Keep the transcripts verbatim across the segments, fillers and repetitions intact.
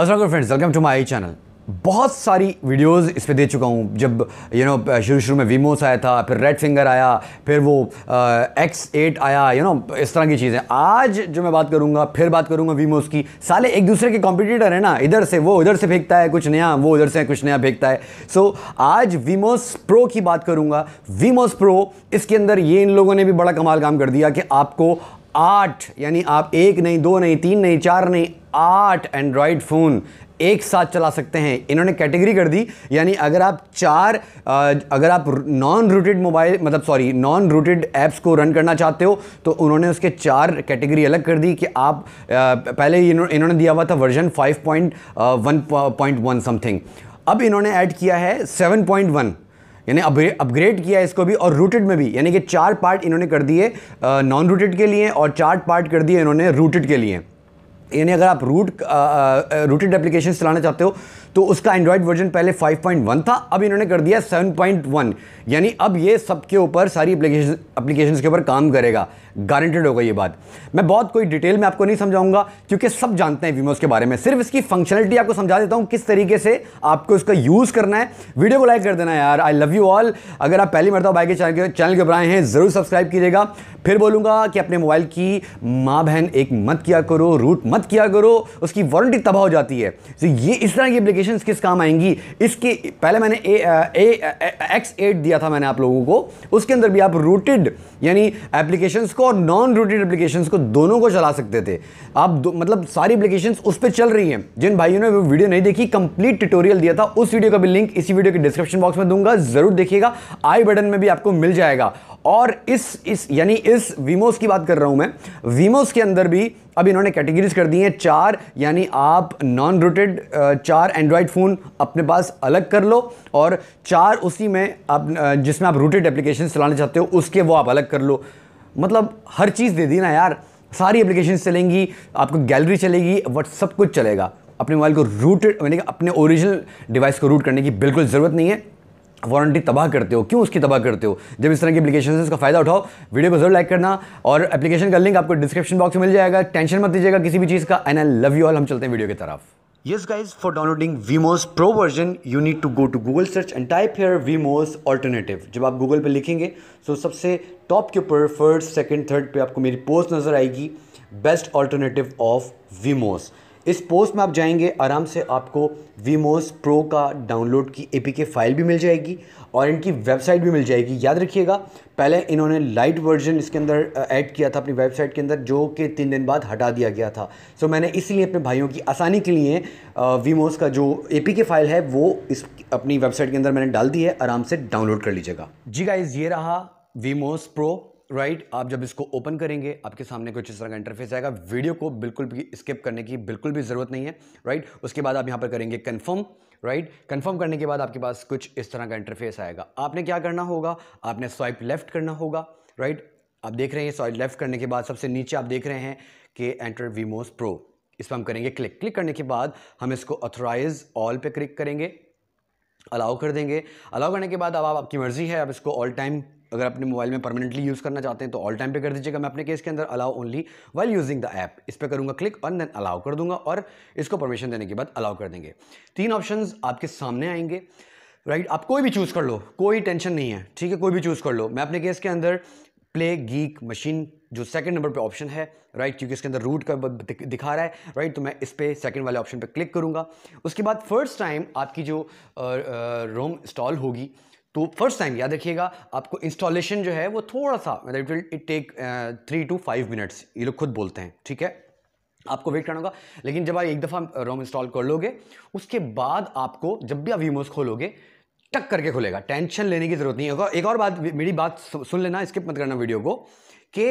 अस्सलाम friends, welcome to my channel. बहुत सारी वीडियोस इस पे दे चुका हूँ। जब यू नो शुरू शुरू में वीमोस आया था, फिर रेड फिंगर आया, फिर वो एक्स एट आया, यू नो इस तरह की चीज़ें। आज जो मैं बात करूँगा, फिर बात करूँगा वीमोस की। साले एक दूसरे के कॉम्पिटिटर हैं ना, इधर से वो इधर से फेंकता है कुछ नया, वो इधर से कुछ नया फेंकता है। सो आज वीमोस प्रो की बात करूँगा। वीमोस प्रो, इसके अंदर ये इन लोगों ने भी बड़ा कमाल काम कर दिया कि आपको आठ, यानी आप एक नहीं, दो नहीं, तीन नहीं, चार नहीं, आठ एंड्रॉयड फ़ोन एक साथ चला सकते हैं। इन्होंने कैटेगरी कर दी, यानी अगर आप चार अगर आप नॉन रूटेड मोबाइल मतलब सॉरी नॉन रूटेड ऐप्स को रन करना चाहते हो तो उन्होंने उसके चार कैटेगरी अलग कर दी कि आप आ, पहले इन्होंने दिया हुआ था version five point one point one something, अब इन्होंने ऐड किया है सेवन पॉइंट वन, यानी अपग्रेड किया है इसको भी और रूटेड में भी। यानी कि चार पार्ट इन्होंने कर दिए नॉन रूटेड के लिए और चार पार्ट कर दिए इन्होंने रूटेड के लिए। यानी अगर आप रूट रूटेड एप्लीकेशन चलाना चाहते हो तो उसका एंड्रॉयड वर्जन पहले फाइव पॉइंट वन था, अब इन्होंने कर दिया सेवन पॉइंट वन, यानी अब ये सबके ऊपर सारी एप्लीकेशन एप्लीकेशंस के ऊपर काम करेगा। गारंटेड होगा ये बात। मैं बहुत कोई डिटेल में आपको नहीं समझाऊंगा क्योंकि सब जानते हैं वीमोस के बारे में। सिर्फ इसकी फंक्शनलिटी आपको समझा देता हूँ किस तरीके से आपको इसका यूज़ करना है। वीडियो को लाइक कर देना यार, आई लव यू ऑल। अगर आप पहली मरतबा भाई के चैनल के ऊपर आए हैं ज़रूर सब्सक्राइब कीजिएगा। फिर बोलूँगा कि अपने मोबाइल की माँ बहन एक मत किया करो, रूट मत किया करो, उसकी वारंटी तबाह हो जाती है। तो ये इस तरह की एप्लीकेशंस किस काम आएंगी। इसके पहले मैंने ए, ए, ए, एक्स एट दिया था मैंने आप लोगों को, उसके अंदर भी आप रूटेड यानी एप्लीकेशंस को और नॉन रूटेड एप्लीकेशंस को दोनों को चला सकते थे आप। मतलब सारी एप्लीकेशंस उस पे चल रही हैं। जिन भाइयों ने वो वीडियो नहीं देखी, कंप्लीट ट्यूटोरियल दिया था, उस वीडियो का भी लिंक इसी वीडियो के डिस्क्रिप्शन बॉक्स में दूंगा, जरूर देखिएगा। आई बटन में भी आपको मिल जाएगा। और इस इस यानी इस वीमोस की बात कर रहा हूं मैं। वीमोस के अंदर भी अब इन्होंने कैटेगरीज कर दी हैं चार, यानी आप नॉन रूटेड चार एंड्रॉयड फ़ोन अपने पास अलग कर लो और चार उसी में आप जिसमें आप रूटेड एप्लीकेशन चलाना चाहते हो उसके वो आप अलग कर लो। मतलब हर चीज़ दे दी ना यार, सारी एप्लीकेशन चलेंगी, आपको गैलरी चलेगी, व्हाट्सअप कुछ चलेगा। अपने मोबाइल को रूटेड यानी अपने ओरिजिनल डिवाइस को रूट करने की बिल्कुल ज़रूरत नहीं है। वारंटी तबाह करते हो, क्यों उसकी तबाह करते हो जब इस तरह की एप्लीकेशन से? इसका फ़ायदा उठाओ। वीडियो को जरूर लाइक करना और एप्लीकेशन का लिंक आपको डिस्क्रिप्शन बॉक्स में मिल जाएगा। टेंशन मत लीजिएगा किसी भी चीज़ का। And I love you all. हम चलते हैं वीडियो की तरफ। Yes guys, for downloading V M O S Pro version you need to go to Google search and type here V M O S alternative। जब आप Google पे लिखेंगे तो सबसे टॉप के ऊपर फर्स्ट सेकंड थर्ड पे आपको मेरी पोस्ट नज़र आएगी, best alternative of V M O S। इस पोस्ट में आप जाएंगे, आराम से आपको V M O S Pro का डाउनलोड की एपीके फ़ाइल भी मिल जाएगी और इनकी वेबसाइट भी मिल जाएगी। याद रखिएगा पहले इन्होंने लाइट वर्जन इसके अंदर ऐड किया था अपनी वेबसाइट के अंदर, जो कि तीन दिन बाद हटा दिया गया था। सो मैंने इसलिए अपने भाइयों की आसानी के लिए V M O S का जो एपीके फ़ाइल है वो इस अपनी वेबसाइट के अंदर मैंने डाल दी है, आराम से डाउनलोड कर लीजिएगा। जी गाइज़, ये रहा V M O S Pro right right, आप जब इसको ओपन करेंगे आपके सामने कुछ इस तरह का इंटरफेस आएगा। वीडियो को बिल्कुल भी स्किप करने की बिल्कुल भी ज़रूरत नहीं है राइट right? उसके बाद आप यहाँ पर करेंगे कन्फर्म राइट right? कंफर्म करने के बाद आपके पास कुछ इस तरह का इंटरफेस आएगा। आपने क्या करना होगा, आपने स्वाइप लेफ़्ट करना होगा राइट right? आप देख रहे हैं स्वाइप लेफ़्ट करने के बाद सबसे नीचे आप देख रहे हैं कि enter V M O S Pro, इस पर हम करेंगे क्लिक। क्लिक करने के बाद हम इसको ऑथोराइज ऑल पर क्लिक करेंगे, अलाउ कर देंगे। अलाउ करने के बाद अब आप, आपकी मर्ज़ी है, आप इसको ऑल टाइम अगर अपने मोबाइल में परमानेंटली यूज़ करना चाहते हैं तो ऑल टाइम पे कर दीजिएगा। मैं अपने केस के अंदर allow only while using the app, इस पे करूँगा क्लिक और देन अलाउ कर दूँगा और इसको परमिशन देने के बाद अलाउ कर देंगे। तीन ऑप्शंस आपके सामने आएंगे राइट right? आप कोई भी चूज़ कर लो, कोई टेंशन नहीं है, ठीक है, कोई भी चूज़ कर लो। मैं अपने केस के अंदर प्ले गीक मशीन जो सेकंड नंबर पे ऑप्शन है राइट right? क्योंकि इसके अंदर रूट का दिखा रहा है राइट right? तो मैं इस पर सेकंड वाले ऑप्शन पर क्लिक करूँगा। उसके बाद फर्स्ट टाइम आपकी जो रोम इंस्टॉल होगी तो फर्स्ट टाइम याद रखिएगा आपको इंस्टॉलेशन जो है वो थोड़ा सा मतलब it will it take three two five minutes, ये लोग खुद बोलते हैं, ठीक है, आपको वेट करना होगा। लेकिन जब आप एक दफ़ा रोम इंस्टॉल कर लोगे उसके बाद आपको जब भी आप V M O S खोलोगे टक करके खुलेगा, टेंशन लेने की ज़रूरत नहीं है। एक और बात, मेरी बात सुन लेना, स्किप मत करना वीडियो को, कि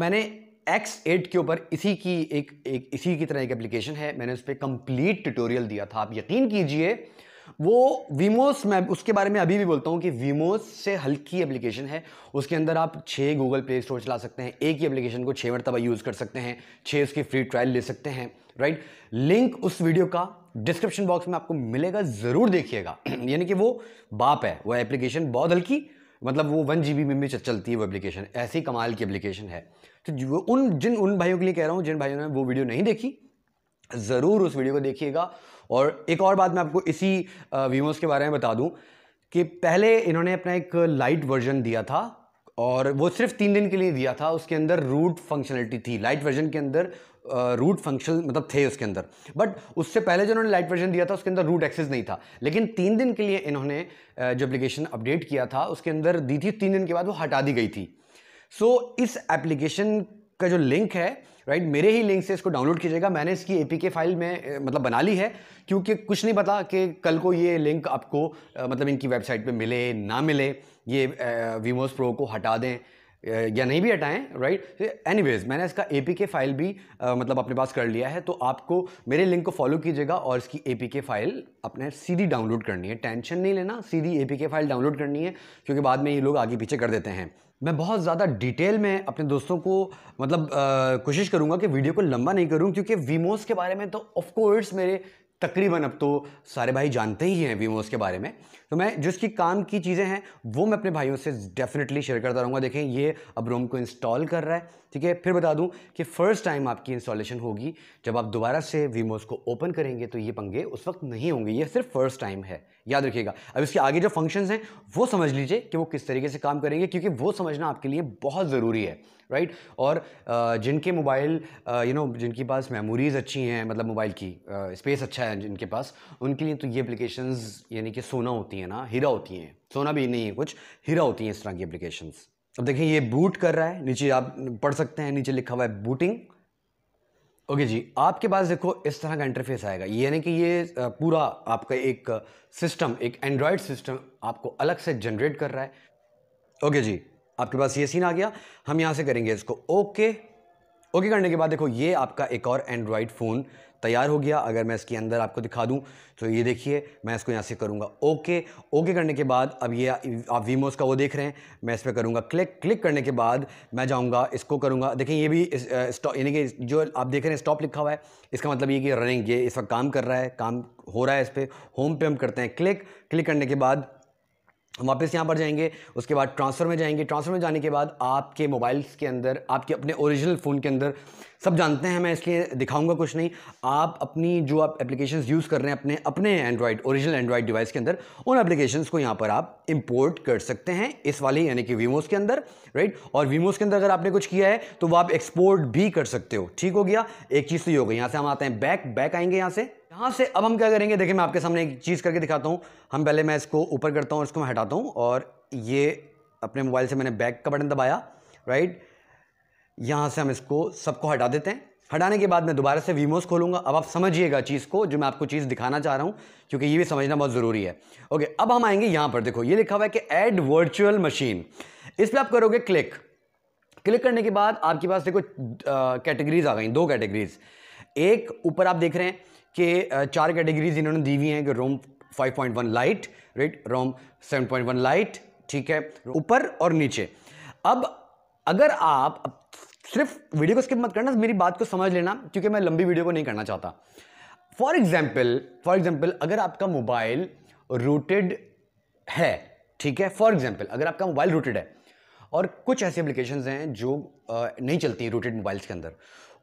मैंने एक्स एट के ऊपर इसी की एक, एक इसी की तरह एक एप्लीकेशन है, मैंने उस पर कंप्लीट ट्यूटोरियल दिया था। आप यकीन कीजिए वो V M O S, मैं उसके बारे में अभी भी बोलता हूँ कि V M O S से हल्की एप्लीकेशन है। उसके अंदर आप छः गूगल प्ले स्टोर चला सकते हैं, एक ही एप्लीकेशन को छः मरतबा यूज़ कर सकते हैं, छः उसकी फ्री ट्रायल ले सकते हैं राइट। लिंक उस वीडियो का डिस्क्रिप्शन बॉक्स में आपको मिलेगा, ज़रूर देखिएगा। यानी कि वो बाप है, वह एप्लीकेशन बहुत हल्की, मतलब वो वन जी बी में भी चलती है वो एप्लीकेशन, ऐसी कमाल की एप्लीकेशन है। तो उन जिन उन भाइयों के लिए कह रहा हूँ जिन भाइयों ने वो वीडियो नहीं देखी ज़रूर उस वीडियो को देखिएगा। और एक और बात मैं आपको इसी वीमोस के बारे में बता दूं कि पहले इन्होंने अपना एक लाइट वर्जन दिया था और वो सिर्फ तीन दिन के लिए दिया था। उसके अंदर रूट फंक्शनलिटी थी, लाइट वर्जन के अंदर रूट फंक्शन मतलब थे उसके अंदर, बट उससे पहले जो इन्होंने लाइट वर्जन दिया था उसके अंदर रूट एक्सेस नहीं था। लेकिन तीन दिन के लिए इन्होंने uh, जो एप्लीकेशन अपडेट किया था उसके अंदर दी थी, तीन दिन के बाद वो हटा दी गई थी। सो so, इस एप्लीकेशन का जो लिंक है राइट right, मेरे ही लिंक से इसको डाउनलोड कीजिएगा। मैंने इसकी एपीके फाइल में मतलब बना ली है, क्योंकि कुछ नहीं पता कि कल को ये लिंक आपको मतलब इनकी वेबसाइट पे मिले ना मिले, ये वीमोस प्रो को हटा दें या नहीं भी हटाएं राइट। एनीवेज मैंने इसका एपीके फाइल भी आ, मतलब अपने पास कर लिया है, तो आपको मेरे लिंक को फॉलो कीजिएगा और इसकी एपीके फाइल अपने सीधी डाउनलोड करनी है। टेंशन नहीं लेना, सीधी एपीके फाइल डाउनलोड करनी है, क्योंकि बाद में ये लोग आगे पीछे कर देते हैं। मैं बहुत ज़्यादा डिटेल में अपने दोस्तों को मतलब आ, कोशिश करूँगा कि वीडियो को लंबा नहीं करूँ, क्योंकि वीमोस के बारे में तो ऑफकोर्स मेरे तकरीबन अब तो सारे भाई जानते ही हैं वीमोस के बारे में। तो मैं जिसकी काम की चीज़ें हैं वो मैं अपने भाइयों से डेफिनेटली शेयर करता रहूँगा। देखें ये अब रोम को इंस्टॉल कर रहा है, ठीक है। फिर बता दूं कि फ़र्स्ट टाइम आपकी इंस्टॉलेशन होगी, जब आप दोबारा से वीमोस को ओपन करेंगे तो ये पंगे उस वक्त नहीं होंगे, ये सिर्फ फर्स्ट टाइम है, याद रखिएगा। अब इसके आगे जो फंक्शंस हैं वो समझ लीजिए कि वो किस तरीके से काम करेंगे, क्योंकि वो समझना आपके लिए बहुत ज़रूरी है राइट। और जिनके मोबाइल यू नो जिनके पास मेमोरीज़ अच्छी हैं, मतलब मोबाइल की स्पेस अच्छा है जिनके पास, उनके लिए तो ये एप्लीकेशंस यानी कि सोना होती हैं ना, हीरा होती हैं, सोना भी नहीं है कुछ, हीरा होती हैं इस तरह की एप्लीकेशंस। अब देखें ये बूट कर रहा है, नीचे आप पढ़ सकते हैं, नीचे लिखा हुआ है बूटिंग। ओके जी, आपके पास देखो इस तरह का इंटरफेस आएगा, यानी कि ये पूरा आपका एक सिस्टम, एक एंड्रॉयड सिस्टम आपको अलग से जनरेट कर रहा है। ओके जी, आपके पास ये सीन आ गया। हम यहाँ से करेंगे इसको ओके। ओके करने के बाद देखो ये आपका एक और एंड्रॉयड फ़ोन तैयार हो गया। अगर मैं इसके अंदर आपको दिखा दूं तो ये देखिए, मैं इसको यहाँ से करूँगा ओके। ओके करने के बाद अब ये आप वीमोस का वो देख रहे हैं, मैं इस पर करूँगा क्लिक। क्लिक करने के बाद मैं जाऊँगा इसको करूँगा, देखें ये भी यानी कि जो आप देख रहे हैं स्टॉप लिखा हुआ है, इसका मतलब ये कि रनिंग, ये इस वक्त काम कर रहा है, काम हो रहा है इस पर। होम पे हम करते हैं क्लिक। क्लिक करने के बाद हम वापस यहाँ पर जाएंगे, उसके बाद ट्रांसफ़र में जाएंगे। ट्रांसफ़र में जाने के बाद आपके मोबाइल्स के अंदर, आपके अपने ओरिजिनल फ़ोन के अंदर, सब जानते हैं मैं इसलिए दिखाऊंगा कुछ नहीं, आप अपनी जो आप एप्लीकेशंस यूज़ कर रहे हैं अपने अपने एंड्रॉयड ओरिजिनल एंड्रॉयड डिवाइस के अंदर, उन एप्लीकेशंस को यहाँ पर आप इंपोर्ट कर सकते हैं इस वाले यानी कि वीमोस के अंदर राइट। और वीमोस के अंदर अगर आपने कुछ किया है तो वो आप एक्सपोर्ट भी कर सकते हो। ठीक हो गया, एक चीज़ तो ये हो गई। यहाँ से हम आते हैं बैक बैक आएंगे यहाँ से यहाँ से अब हम क्या करेंगे, देखिए मैं आपके सामने एक चीज़ करके दिखाता हूँ। हम पहले मैं इसको ऊपर करता हूँ, इसको मैं हटाता हूँ, और ये अपने मोबाइल से मैंने बैक का बटन दबाया राइट। यहाँ से हम इसको सबको हटा देते हैं। हटाने के बाद मैं दोबारा से वीमोस खोलूँगा। अब आप समझिएगा चीज़ को, जो मैं आपको चीज़ दिखाना चाह रहा हूँ, क्योंकि ये भी समझना बहुत ज़रूरी है। ओके, अब हम आएंगे यहाँ पर, देखो ये लिखा हुआ है कि ऐड वर्चुअल मशीन, इस पर आप करोगे क्लिक। क्लिक करने के बाद आपके पास देखो कैटेगरीज आ गई, दो कैटेगरीज। एक ऊपर आप देख रहे हैं कि चार कैटेगरीज इन्होंने दी हुई हैं कि ROM five point one lite right, ROM seven point one lite, ठीक है, ऊपर और नीचे। अब अगर आप सिर्फ वीडियो को स्किप मत करना, मेरी बात को समझ लेना, क्योंकि मैं लंबी वीडियो को नहीं करना चाहता। फॉर एग्जाम्पल फॉर एग्जाम्पल अगर आपका मोबाइल रूटेड है, ठीक है, फॉर एग्जाम्पल अगर आपका मोबाइल रूटेड है, और कुछ ऐसी एप्लीकेशंस हैं जो नहीं चलती रूटेड मोबाइल्स के अंदर,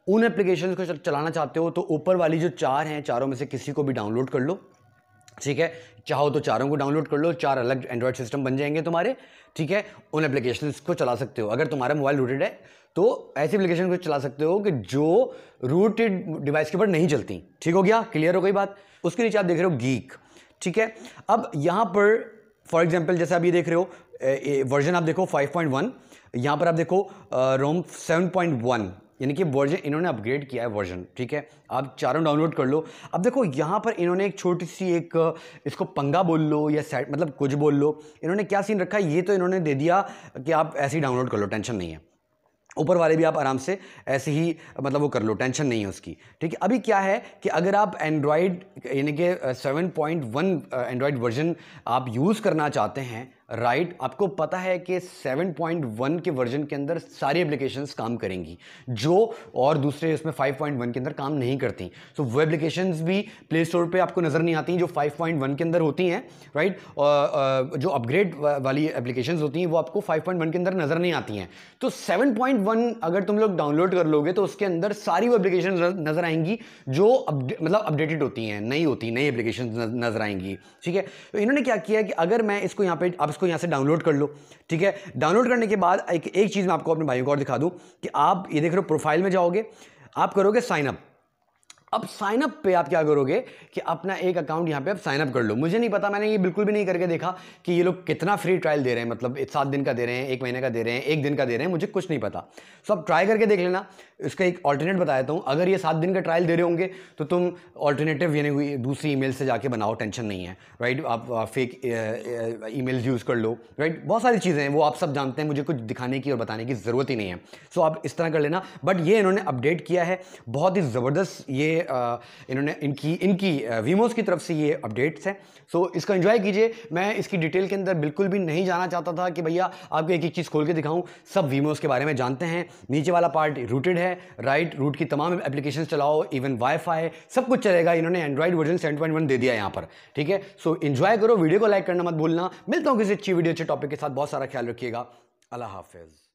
उन एप्लीकेशंस को चलाना चाहते हो तो ऊपर वाली जो चार हैं, चारों में से किसी को भी डाउनलोड कर लो, ठीक है। चाहो तो चारों को डाउनलोड कर लो, चार अलग एंड्रॉयड सिस्टम बन जाएंगे तुम्हारे, ठीक है। उन एप्लीकेशंस को चला सकते हो। अगर तुम्हारा मोबाइल रूटेड है तो ऐसी एप्लीकेशन को चला सकते हो कि जो रूटेड डिवाइस के ऊपर नहीं चलती। ठीक हो गया, क्लियर हो गई बात। उसके नीचे आप देख रहे हो गीक, ठीक है। अब यहाँ पर फॉर एग्जाम्पल जैसे आप ये देख रहे हो वर्जन, आप देखो फाइव पॉइंट वन, यहाँ पर आप देखो रोम सेवन पॉइंट वन, यानी कि वर्जन इन्होंने अपग्रेड किया है वर्जन, ठीक है। आप चारों डाउनलोड कर लो। अब देखो यहाँ पर इन्होंने एक छोटी सी एक इसको पंगा बोल लो या सेट मतलब कुछ बोल लो, इन्होंने क्या सीन रखा है, ये तो इन्होंने दे दिया कि आप ऐसे ही डाउनलोड कर लो, टेंशन नहीं है। ऊपर वाले भी आप आराम से ऐसे ही मतलब वो कर लो, टेंशन नहीं है उसकी, ठीक है। अभी क्या है कि अगर आप एंड्रॉयड यानी कि seven point one Android version आप यूज़ करना चाहते हैं, राइट right, आपको पता है कि सेवन पॉइंट वन के वर्जन के अंदर सारी एप्लीकेशंस काम करेंगी जो और दूसरे इसमें फाइव पॉइंट वन के अंदर काम नहीं करती। सो so, वो एप्लीकेशंस भी प्ले स्टोर पे आपको नज़र नहीं आती जो फाइव पॉइंट वन के अंदर होती हैं राइट right? और जो अपग्रेड वाली एप्लीकेशंस होती हैं वो आपको फाइव पॉइंट वन के अंदर नज़र नहीं आती हैं। तो सेवन पॉइंट वन अगर तुम लोग डाउनलोड कर लोगे तो उसके अंदर सारी वो एप्लीकेशन नज़र आएंगी जो अपडे मतलब अपडेटेड होती हैं, नई होती नई एप्लीकेशन नज़र आएंगी। ठीक है, तो इन्होंने क्या किया कि अगर मैं इसको यहाँ पर इसको यहां से डाउनलोड कर लो। ठीक है, डाउनलोड करने के बाद एक एक चीज मैं आपको अपने भाइयों को और दिखा दूं कि आप ये देख रहे हो प्रोफाइल में जाओगे, आप करोगे साइन अप। अब साइन अप पे आप क्या करोगे कि अपना एक अकाउंट यहाँ पे आप साइन अप कर लो। मुझे नहीं पता, मैंने ये बिल्कुल भी नहीं करके देखा कि ये लोग कितना फ्री ट्रायल दे रहे हैं, मतलब सात दिन का दे रहे हैं, एक महीने का दे रहे हैं, एक दिन का दे रहे हैं, मुझे कुछ नहीं पता। सो आप ट्राई करके देख लेना। इसका एक ऑल्टरनेट बता देता हूँ, अगर ये सात दिन का ट्रायल दे रहे होंगे तो तुम ऑल्टरनेटिव यानी हुई दूसरी ई मेल से जाके बनाओ, टेंशन नहीं है राइट। आप फेक ई मेल्स यूज़ कर लो राइट, बहुत सारी चीज़ें हैं वो आप सब जानते हैं, मुझे कुछ दिखाने की और बताने की ज़रूरत ही नहीं है। सो आप इस तरह कर लेना। बट ये इन्होंने अपडेट किया है, बहुत ही ज़बरदस्त ये आ, इन्होंने इनकी इनकी वीमोस की तरफ से ये अपडेट्स हैं। सो so, इसको एंजॉय कीजिए। मैं इसकी डिटेल के अंदर बिल्कुल भी नहीं जाना चाहता था कि भैया आपको एक एक चीज़ खोल के दिखाऊं, सब वीमोस के बारे में जानते हैं। नीचे वाला पार्ट रूटेड है राइट, रूट की तमाम एप्लीकेशन चलाओ, इवन वाईफाई सब कुछ चलेगा। इन्होंने Android version seven point one दे दिया यहाँ पर। ठीक है, सो एंजॉय करो, वीडियो को लाइक करना मत भूलना। मिलता हूँ किसी अच्छी वीडियो अच्छे टॉपिक के साथ, बहुत सारा ख्याल रखिएगा। अल्लाह हाफिज़।